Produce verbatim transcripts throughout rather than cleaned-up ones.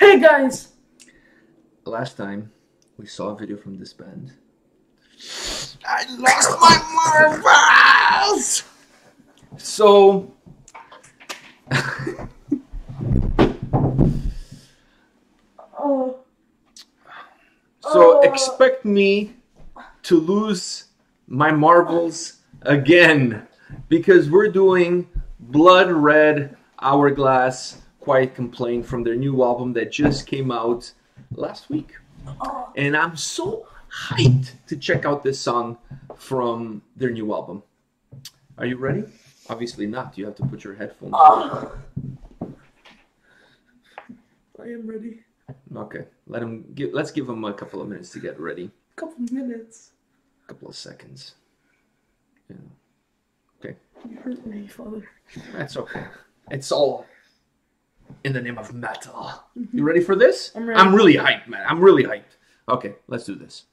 Hey guys! Last time we saw a video from this band. I lost my marbles! So oh. So oh. Expect me to lose my marbles again because we're doing Bloodred Hourglass Quiet Complaint from their new album that just came out last week. And I'm so hyped to check out this song from their new album. Are you ready? Obviously not. You have to put your headphones on. I am ready. Okay. Let him give, let's give him a couple of minutes to get ready. A couple of minutes. A couple of seconds. Yeah. Okay. You hurt me, Father. That's okay. It's all in the name of metal. Mm-hmm. You ready for this? I'm ready. I'm really hyped, man. I'm really hyped. Okay, let's do this.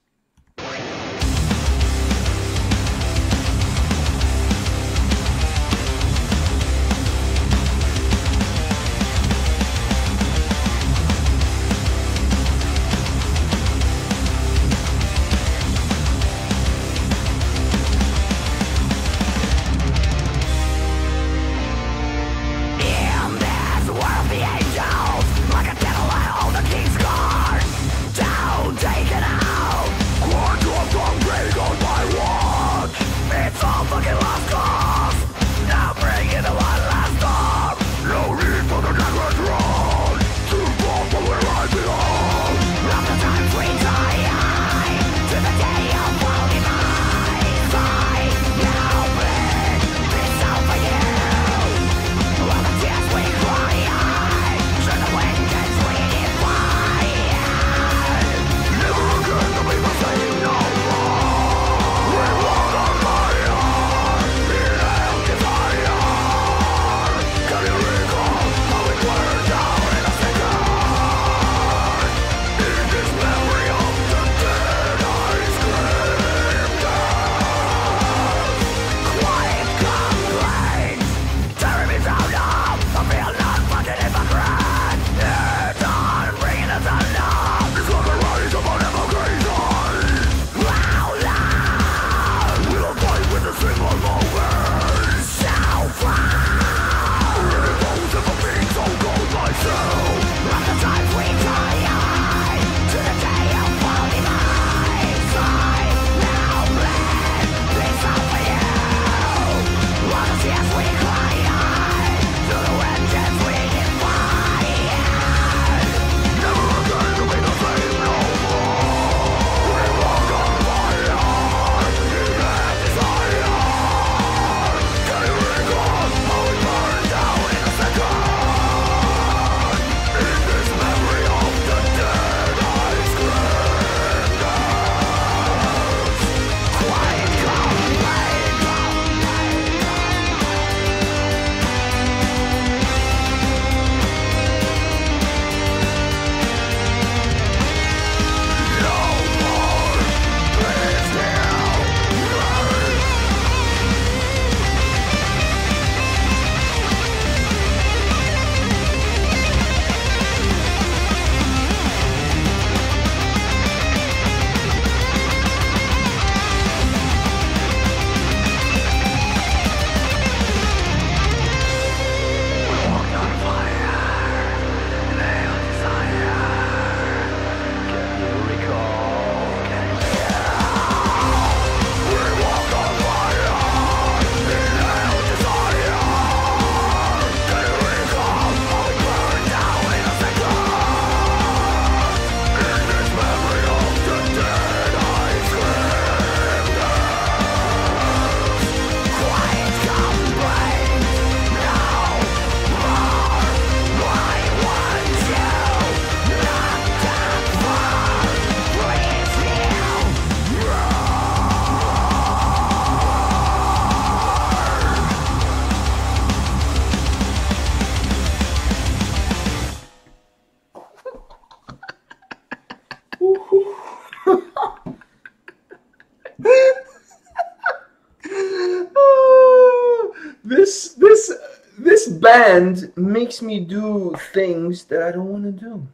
This this this band makes me do things that I don't want to do.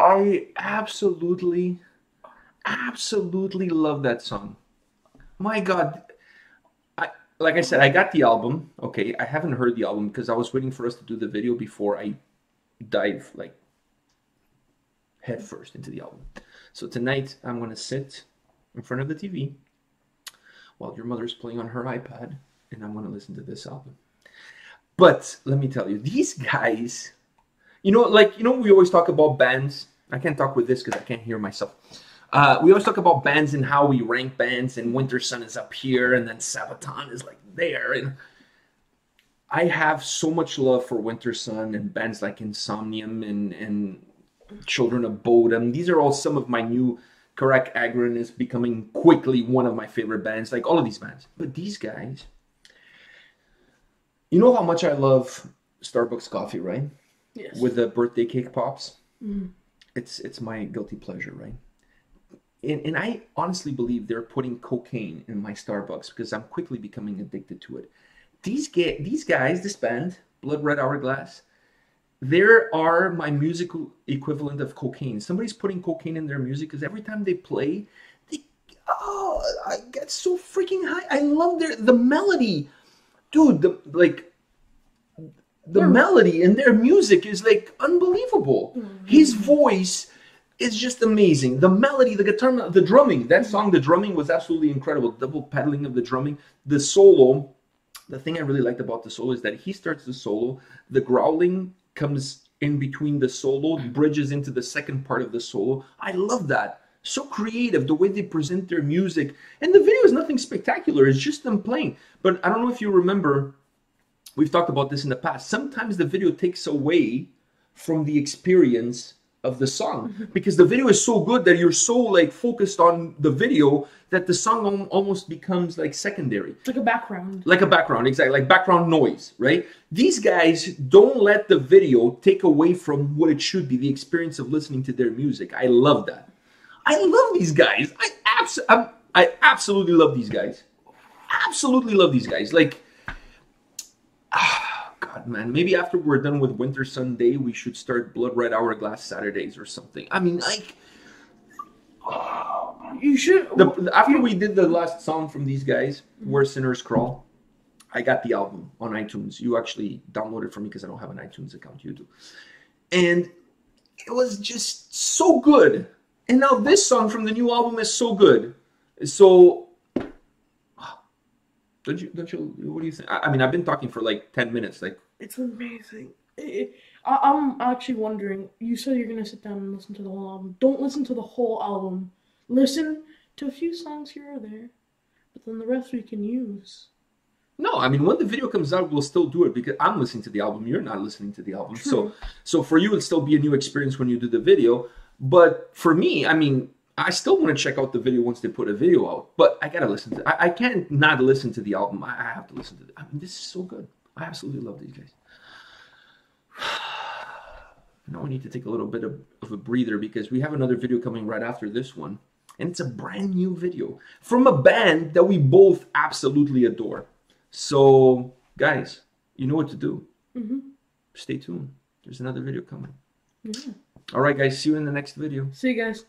I absolutely, absolutely love that song. My God. I, like I said, I got the album. Okay, I haven't heard the album because I was waiting for us to do the video before I dive like head first into the album. So tonight I'm going to sit in front of the T V while your mother's playing on her iPad and I'm going to listen to this album. But let me tell you, these guys, you know, like, you know, we always talk about bands. I can't talk with this because I can't hear myself. Uh, we always talk about bands and how we rank bands, and Winter Sun is up here, and then Sabaton is like there. And I have so much love for Winter Sun and bands like Insomnium and, and Children of Bodom. These are all some of my new. Karak Agron is becoming quickly one of my favorite bands, like all of these bands. But these guys, you know how much I love Starbucks coffee, right? Yes. With the birthday cake pops. Mm-hmm. It's it's my guilty pleasure, right? And, and I honestly believe they're putting cocaine in my Starbucks because I'm quickly becoming addicted to it. These, ga these guys, this band, Bloodred Hourglass, they are my musical equivalent of cocaine. Somebody's putting cocaine in their music because every time they play, they, oh, I get so freaking high. I love their the melody. Dude, the, like, the yeah. melody in their music is, like, unbelievable. Mm-hmm. His voice... It's just amazing. The melody, the guitar, the drumming. That song, the drumming was absolutely incredible. Double pedaling of the drumming. The solo, the thing I really liked about the solo is that he starts the solo. The growling comes in between the solo, bridges into the second part of the solo. I love that. So creative, the way they present their music. And the video is nothing spectacular. It's just them playing. But I don't know if you remember, we've talked about this in the past. Sometimes the video takes away from the experience of the song, because the video is so good that you're so like focused on the video that the song almost becomes like secondary. Like a background. Like a background, exactly. Like background noise, right? These guys don't let the video take away from what it should be, the experience of listening to their music. I love that. I love these guys. I, abs I, I absolutely love these guys. Absolutely love these guys. Like, God, man, maybe after we're done with Winter Sunday, we should start Bloodred Hourglass Saturdays or something. I mean, like, oh, you should. The, the, after we did the last song from these guys, Worse Sinners Crawl, I got the album on iTunes. You actually downloaded it for me because I don't have an iTunes account. You do, and it was just so good. And now this song from the new album is so good. So. Don't you, don't you, what do you think? I, I mean, I've been talking for like ten minutes. Like, it's amazing. It, it, I, I'm actually wondering, you said you're going to sit down and listen to the whole album. Don't listen to the whole album. Listen to a few songs here or there, but then the rest we can use. No, I mean, when the video comes out, we'll still do it because I'm listening to the album. You're not listening to the album. True. So, so for you, it'll still be a new experience when you do the video. But for me, I mean... I still want to check out the video once they put a video out, but I gotta listen to. I, I can't not listen to the album. I, I have to listen to it. I mean, this is so good. I absolutely love these guys. Now we need to take a little bit of, of a breather because we have another video coming right after this one, and it's a brand new video from a band that we both absolutely adore. So, guys, you know what to do. Mm-hmm. Stay tuned. There's another video coming. Yeah. All right, guys. See you in the next video. See you guys.